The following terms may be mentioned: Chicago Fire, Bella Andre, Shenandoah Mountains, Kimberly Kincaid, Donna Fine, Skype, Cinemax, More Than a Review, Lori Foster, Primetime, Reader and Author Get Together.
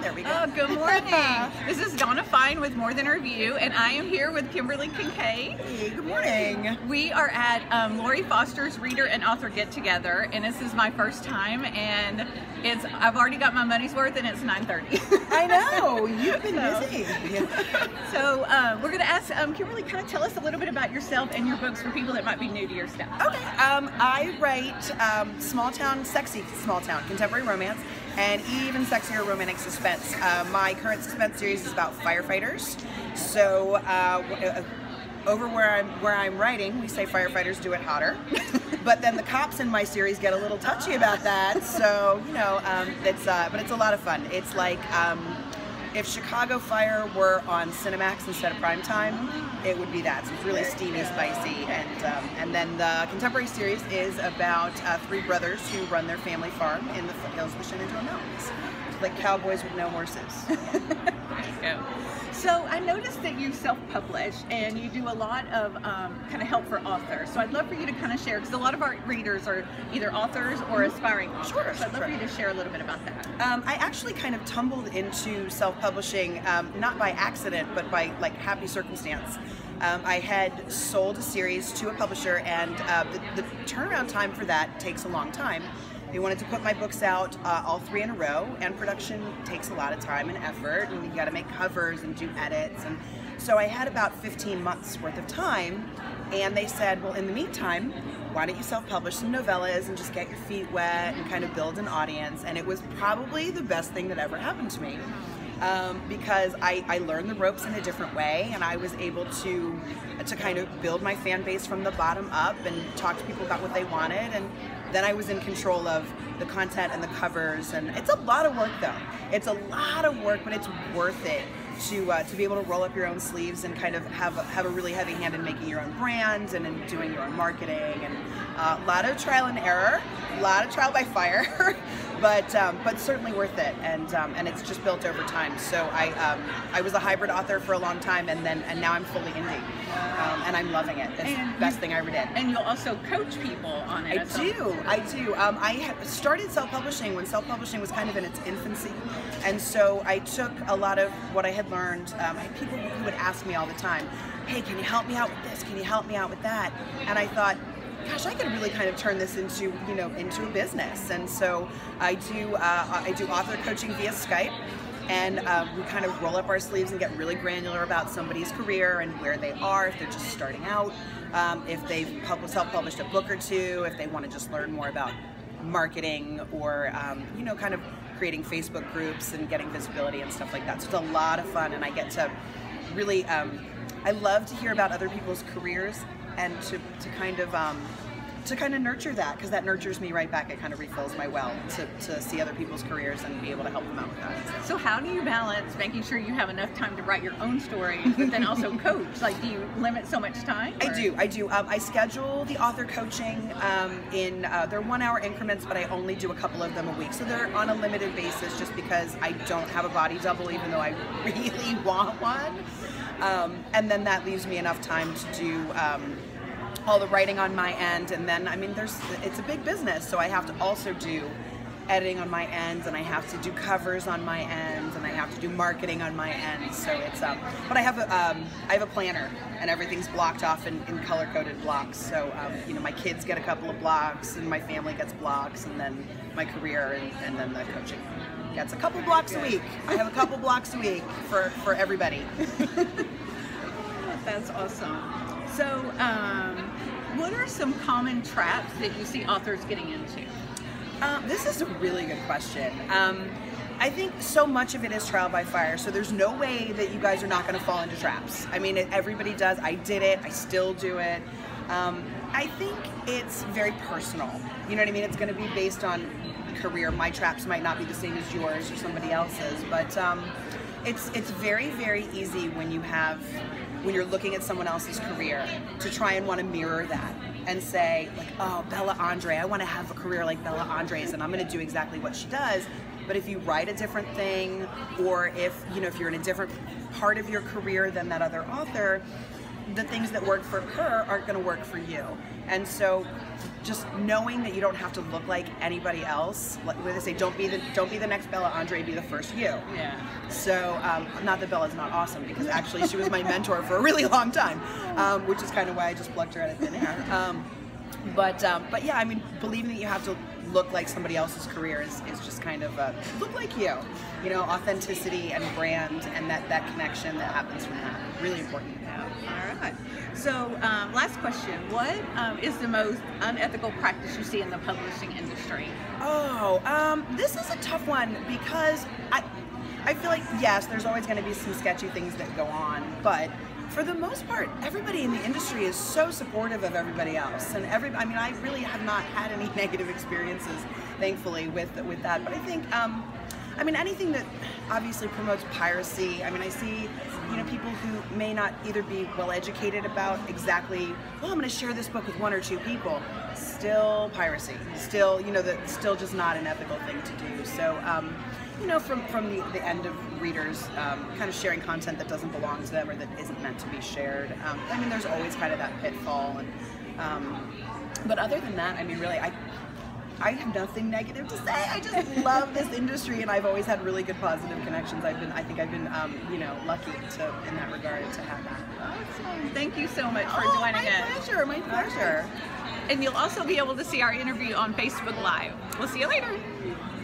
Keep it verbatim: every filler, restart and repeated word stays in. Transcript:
There we go. Oh, good morning. This is Donna Fine with More Than a Review, and I am here with Kimberly Kincaid. Hey, good morning. We are at um, Lori Foster's Reader and Author Get Together, and this is my first time, and it's I've already got my money's worth, and it's nine thirty. I know. You've been so busy. So uh, we're going to ask um, Kimberly, kind of tell us a little bit about yourself and your books for people that might be new to your stuff. Okay. Um, I write um, small town, sexy small town, contemporary romance, and even sexier romantic suspense. Uh, my current suspense series is about firefighters. So uh, over where I'm where I'm writing, we say firefighters do it hotter. But then the cops in my series get a little touchy about that. So you know, um, it's uh, but it's a lot of fun. It's like um, if Chicago Fire were on Cinemax instead of Primetime, it would be that. So it's really steamy, spicy, and um, and then the contemporary series is about uh, three brothers who run their family farm in the foothills of the Shenandoah Mountains, like cowboys with no horses. There you go. So I noticed that you self-publish and you do a lot of um, kind of help for authors. So I'd love for you to kind of share, because a lot of our readers are either authors or aspiring authors. Sure, so I'd love for you to share a little bit about that. Um, I actually kind of tumbled into self-publishing, um, not by accident, but by like happy circumstance. Um, I had sold a series to a publisher, and uh, the, the turnaround time for that takes a long time. They wanted to put my books out, uh, all three in a row, and production takes a lot of time and effort, and you gotta make covers and do edits, and so I had about fifteen months worth of time, and they said, well, in the meantime, why don't you self-publish some novellas and just get your feet wet and kind of build an audience, and it was probably the best thing that ever happened to me. Um, because I, I learned the ropes in a different way, and I was able to to kind of build my fan base from the bottom up and talk to people about what they wanted, and then I was in control of the content and the covers, and it's a lot of work though. It's a lot of work, but it's worth it to uh, to be able to roll up your own sleeves and kind of have a, have a really heavy hand in making your own brand and in doing your own marketing, and uh, a lot of trial and error, a lot of trial by fire. But um, but certainly worth it, and um, and it's just built over time. So I um, I was a hybrid author for a long time, and then and now I'm fully indie, um, and I'm loving it. It's the best thing I ever did. And you'll also coach people on it. I do, I do. Um, I started self-publishing when self-publishing was kind of in its infancy, and so I took a lot of what I had learned. Um, I had people who would ask me all the time, "Hey, can you help me out with this? Can you help me out with that?" And I thought, gosh, I could really kind of turn this into, you know, into a business. And so I do, uh, I do author coaching via Skype, and uh, we kind of roll up our sleeves and get really granular about somebody's career and where they are, if they're just starting out, um, if they've self-published a book or two, if they want to just learn more about marketing, or, um, you know, kind of creating Facebook groups and getting visibility and stuff like that. So it's a lot of fun, and I get to really, um, I love to hear about other people's careers, and to, to kind of um, to kind of nurture that, because that nurtures me right back. It kind of refills my well to, to see other people's careers and be able to help them out with that. So how do you balance making sure you have enough time to write your own stories, but then also coach? Like, do you limit so much time? Or? I do, I do. Um, I schedule the author coaching um, in, uh, they're one hour increments, but I only do a couple of them a week. So they're on a limited basis, just because I don't have a body double, even though I really want one. Um, and then that leaves me enough time to do um, all the writing on my end, and then I mean there's it's a big business, so I have to also do editing on my end, and I have to do covers on my end, and I have to do marketing on my end. So it's um but I have a um, I have a planner, and everything's blocked off in, in color-coded blocks, so um, you know, my kids get a couple of blocks, and my family gets blocks, and then my career and, and then the coaching gets a couple blocks a week. I have a couple blocks a week for, for everybody. That's awesome. So um, what are some common traps that you see authors getting into? Um, this is a really good question. Um, I think so much of it is trial by fire, so there's no way that you guys are not going to fall into traps. I mean, everybody does. I did it. I still do it. Um, I think it's very personal. You know what I mean? It's going to be based on career. My traps might not be the same as yours or somebody else's, but um, it's it's very, very easy when you have when you're looking at someone else's career to try and want to mirror that and say, like, oh, Bella Andre, I want to have a career like Bella Andre's, and I'm going to do exactly what she does. But if you write a different thing, or if you know if you're in a different part of your career than that other author, the things that work for her aren't going to work for you. And so just knowing that you don't have to look like anybody else. Like they say, don't be the don't be the next Bella Andre, be the first you. Yeah. So um, not that Bella's not awesome, because actually she was my mentor for a really long time, um, which is kind of why I just plucked her out of thin air. Um, but um, but yeah, I mean, believing that you have to look like somebody else's career is, is just kind of a, look like you. You know, authenticity and brand and that, that connection that happens from that. Really important. All right. So um, last question, what um, is the most unethical practice you see in the publishing industry? Oh, um, this is a tough one, because I, I feel like, yes, there's always going to be some sketchy things that go on, but for the most part, everybody in the industry is so supportive of everybody else, and every, I mean, I really have not had any negative experiences, thankfully, with with that. But I think, um, I mean, anything that obviously promotes piracy. I mean, I see, you know, people who may not either be well educated about exactly, well, I'm going to share this book with one or two people. Still piracy. Still, you know, that's still just not an ethical thing to do. So. Um, You know, from, from the, the end of readers, um, kind of sharing content that doesn't belong to them or that isn't meant to be shared. Um, I mean, there's always kind of that pitfall. And, um, but other than that, I mean, really, I, I have nothing negative to say. I just love this industry, and I've always had really good positive connections. I've been, I think I've been, um, you know, lucky to, in that regard, to have that. Awesome. Thank you so much for oh, joining us. My pleasure. My pleasure. And you'll also be able to see our interview on Facebook Live. We'll see you later.